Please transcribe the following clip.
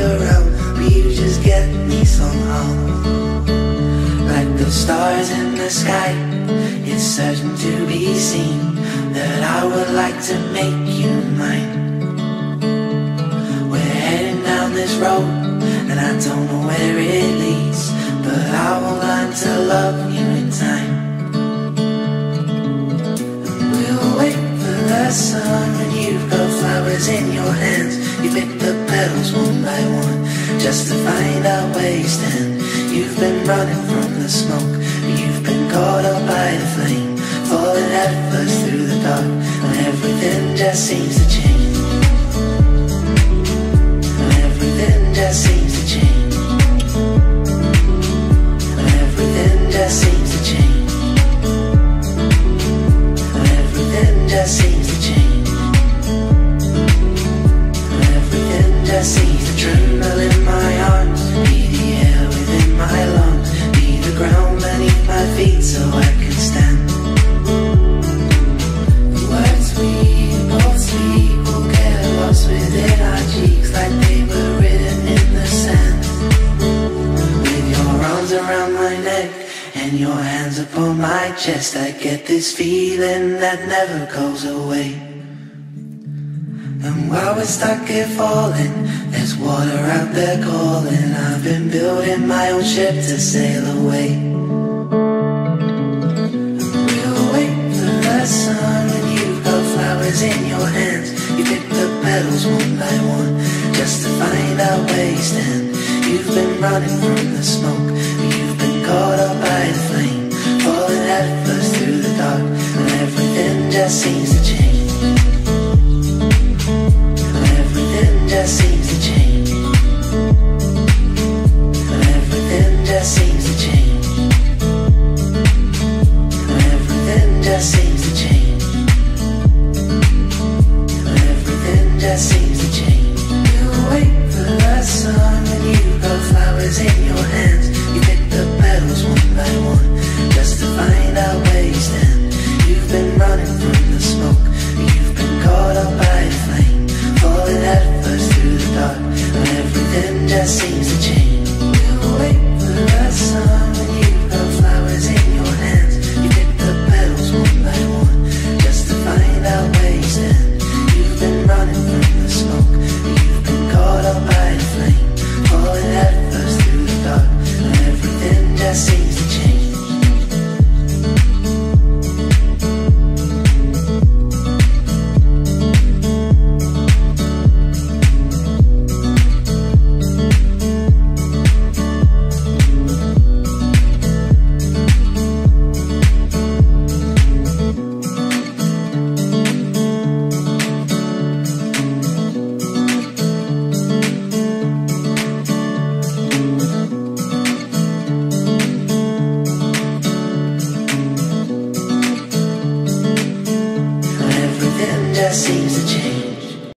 around, but you just get me somehow. Like those stars in the sky, it's certain to be seen that I would like to make you mine. We're heading down this road, and I don't know where it leads, but I will learn to love you in time. Sun, and you've got flowers in your hands. You pick the petals one by one just to find out where you stand. You've been running from the smoke, you've been caught up by the flame, falling headfirst through the dark, and everything just seems to change. And everything just seems to change. And everything just seems to change. And everything just seems to change. See the tremble in my arms, be the air within my lungs, be the ground beneath my feet so I can stand. The words we both speak will get lost within our cheeks like they were written in the sand. With your arms around my neck and your hands upon my chest, I get this feeling that never goes away. And while we're stuck here falling, there's water out there calling. I've been building my own ship to sail away. And we'll wait for the sun, and you've got flowers in your hands. You pick the petals one by one just to find out where you stand. You've been running from the smoke, you've been caught up by the flame, falling headfirst through the dark, and everything just seems to change. Just seems to change. And everything just seems to change. And everything just seems to change. And everything just seems to change. You wait for the sun, and you've got flowers in your hands. You pick the petals one by one just to find out where you stand. You've been running from the smoke, you've been caught up by the flame, falling headfirst through the dark, and everything just seems to change. We'll wait for the sun, and you've got flowers in your hands. You pick the petals one by one just to find out where you stand. You've been running from the smoke, you've been caught up by the flame, falling headfirst through the dark, and everything just seems to change. Seems to change.